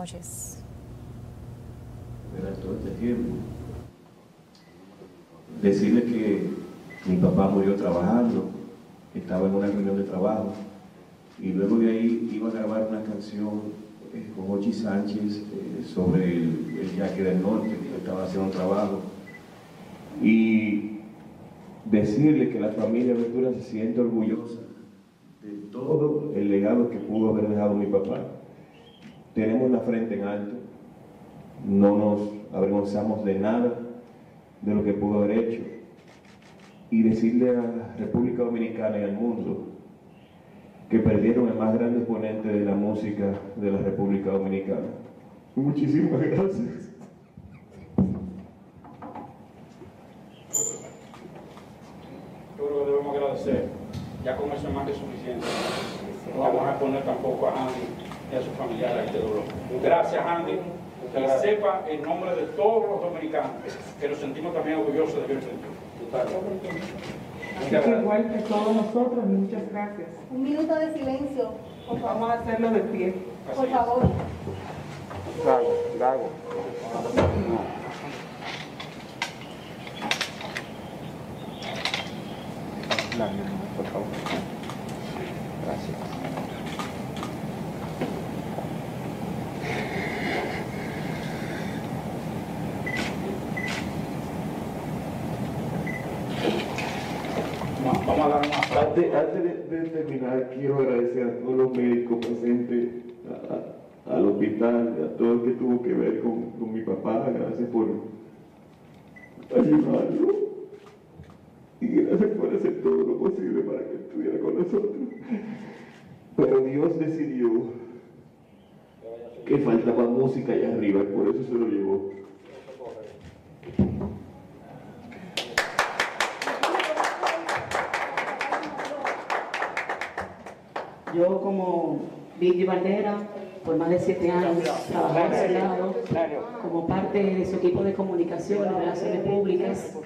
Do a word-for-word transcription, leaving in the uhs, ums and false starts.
noches. Durante todo este tiempo, decirle que mi papá murió trabajando, estaba en una reunión de trabajo, y luego de ahí iba a grabar una canción eh, con Ochi Sánchez eh, sobre el, el Yaque del Norte, que estaba haciendo un trabajo, y decirle que la familia Ventura se siente orgullosa de todo el legado que pudo haber dejado mi papá. Tenemos la frente en alto, no nos avergonzamos de nada de lo que pudo haber hecho, y decirle a República Dominicana y al mundo que perdieron el más grande exponente de la música de la República Dominicana. Muchísimas gracias. Yo creo que debemos agradecer, ya con eso es más que suficiente. No vamos a poner tampoco a Andy y a su familiar a este dolor. Gracias, Andy. Que sepa en nombre de todos los dominicanos que nos sentimos también orgullosos de vivir. Igual que todos nosotros, muchas gracias. Un minuto de silencio, por favor. Vamos a hacerlo de pie. Por favor. Dago, Dago. Por favor. Gracias. Antes, antes de, de terminar, quiero agradecer a todos los médicos presentes, a, a, al hospital, a todo el que tuvo que ver con, con mi papá. Gracias por ayudarlo y gracias por hacer todo lo posible para que estuviera con nosotros. Pero Dios decidió que faltaba música allá arriba y por eso se lo llevó. Yo, como Vicky Valdera, por más de siete años trabajé a su lado como parte de su equipo de comunicación y relaciones públicas.